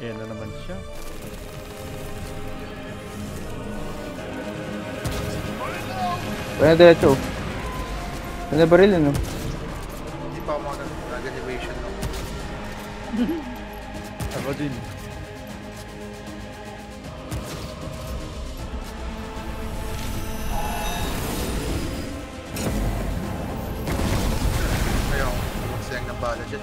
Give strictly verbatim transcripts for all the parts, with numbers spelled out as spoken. Yeah, and then I'm on the show. Voy a derecho. ¿Tiene barriles, no? Hindi pa ako makakalala ng elevation, no? Ako din. Ayaw, magsayang ng bala dyan.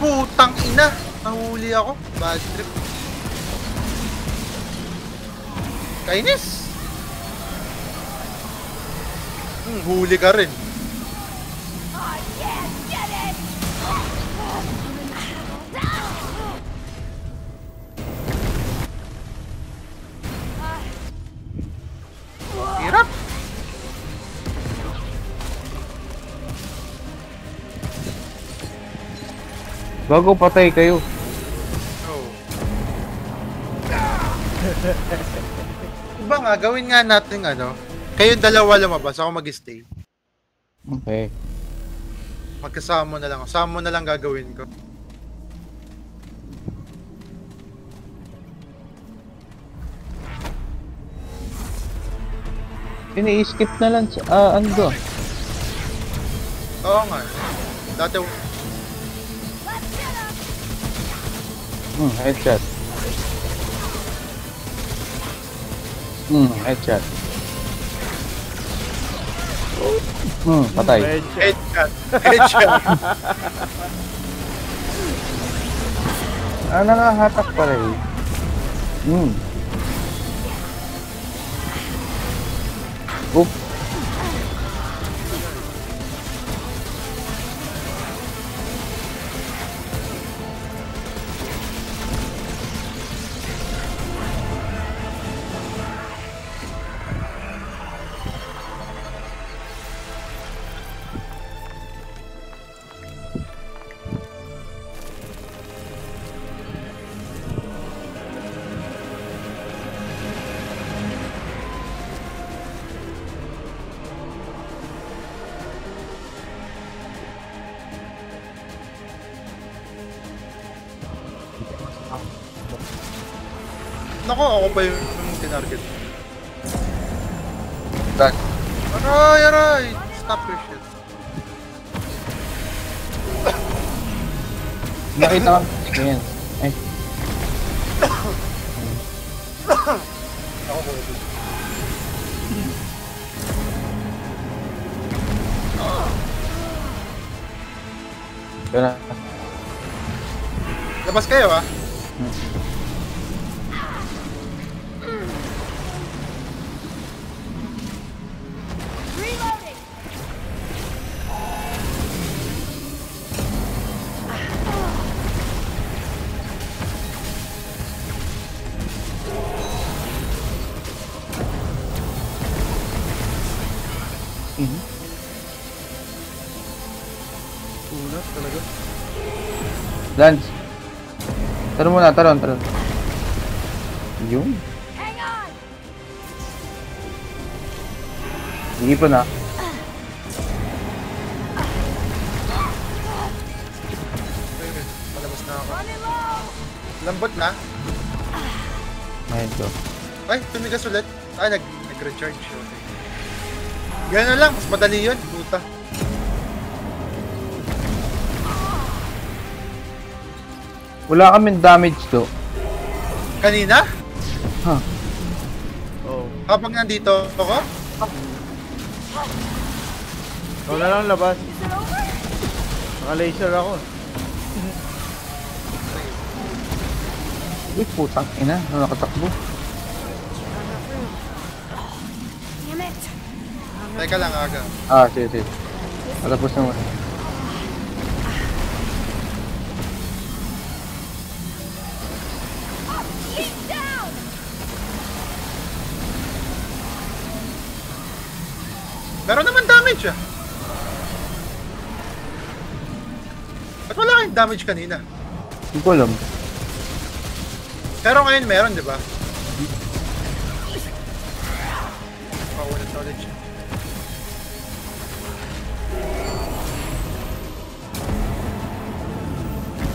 Putang ina! Nahuli ako. Bad trip. Kainis! Huli ka rin. Hirap. Bago patay kayo. Oh. Iba nga, gawin nga natin ano. Kayong dalawa lumabas, ako mag-stay. Okay. Magkasama na lang ako. Sama na lang gagawin ko. Ini-skip na lang siya. Ah, ano do? Oo nga. Dati... Hmm, headshot. Hmm, headshot. Hmm, patay. Headshot. Headshot. Ano nga, hatak pala eh. Hmm. Oop. Nako, ako pa yung tinarget. Back. Aray, aray! Stop your shit. Nakita ka. Ganyan. Ay. Ako po. Yun na. Labas kayo ah. Lance, taro muna, taro, taro. Yung? Hindi pa na. Palabas na ako. Lambot na. Ngayon to. Ay, tumigas ulit. Ay, nag nag-recharge. Okay. Gano'n lang, mas madali yun. Puta. Wala kaming damage to. Kanina? Huh. Oh. Kapag nandito ako? Wala oh. Oh, lang labas. Naka-laser ako. Uy, putang ina. Nakatakbo. Teka lang, aga. Ah, sige, sige. Matapos naman. Meron naman damage ah. Ba't wala kayong damage kanina? Hindi ko alam. Pero ngayon meron, di ba? Paulit ulit siya.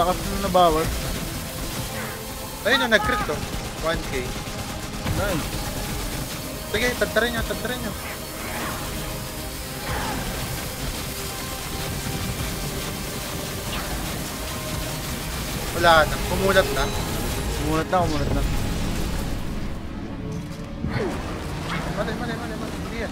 Lakas na nabawal. Ayun na, nag-crit to. one K. Nice. Sige, tatarin nyo, tatarin nyo. Wala na, kumulat na. Kumulat na, kumulat na. Mali, mali, mali, mali. Hindi yan.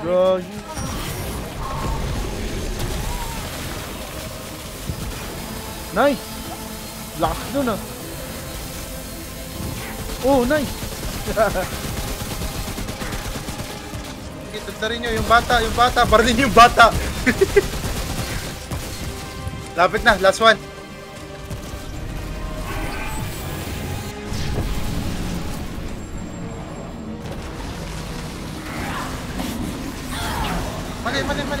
Bro, you... Nice! Lakas dun ah. Oh, nice! Okay, tagtarin nyo, yung bata, yung bata, barlin yung bata. Lapit na, last one. Mali, mali, mali.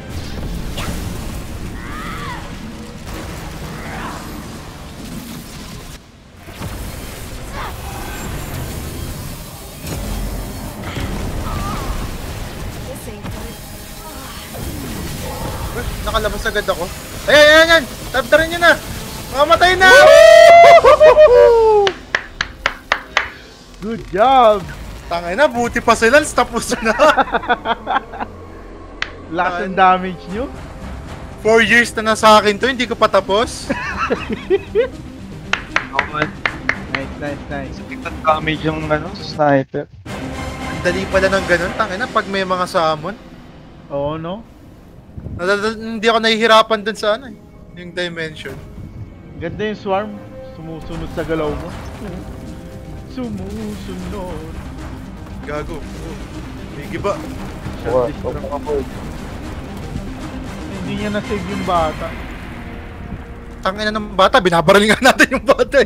Nakalabas agad ako. Ayan, ayan, ayan! Taptarin nyo na! Mamatay na! Good job! Tangay na, buti pa si Lance, tapos na! Lakas ng damage nyo? Four years na na sa akin to, hindi ko pa tapos? Nice, nice, nice. Sigitang damage yung ano, sniper. Ang dali pala ng ganun, tangay na, pag may mga summon. Oo, no? Hindi ako nahihirapan dun sa ano eh, yung dimension. Ganda yung swarm, sumusunod sa galaw mo. Sumusunod. Gago. May giba. Hindi niya na-save yung bata. Tangina ng bata, binabaril nga natin yung bata.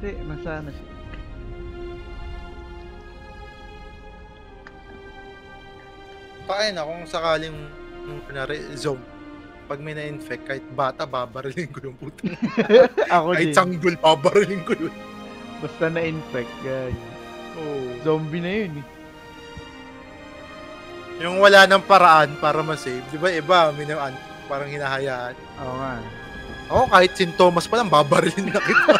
Hindi, masana siya. Pain na kung sakaling zombie. Pag may na-infect, kahit bata, babariling ko yung puto. Ako kahit din. Sanggol, babariling ko yun. Basta na-infect, guys. Oh. Zombie na yun eh. Yung wala ng paraan para ma-save. Di ba iba, may na parang hinahayaan. Oo oh, nga. Oo, oh, kahit sintomas pa lang, babariling na kita.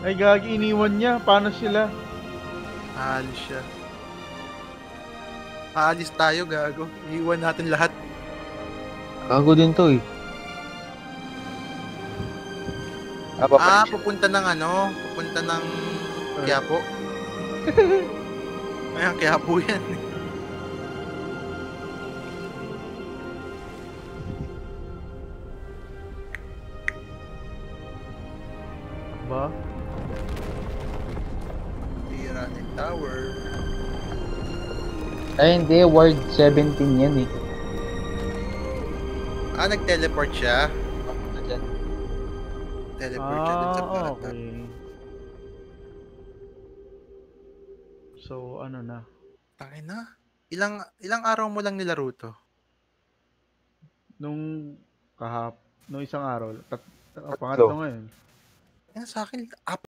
Ay gagi, iniwan niya. Paano sila? Halos siya. Aalis tayo, gago. Iiwan natin lahat. Gago din to eh. Ah, pupunta ng ano, pupunta ng Quiapo. Ayan, Quiapo yan. Ba? Tira ng tower. Ay hindi, ward seventeen yan eh. Ah, nag-teleport siya? Teleport siya dun sa bata. So ano na? Tangin na? Ilang ilang araw mo lang nilaro to? Nung kahap, nung isang araw, tat, pangatlo ngayon. Yan sa akin, apat.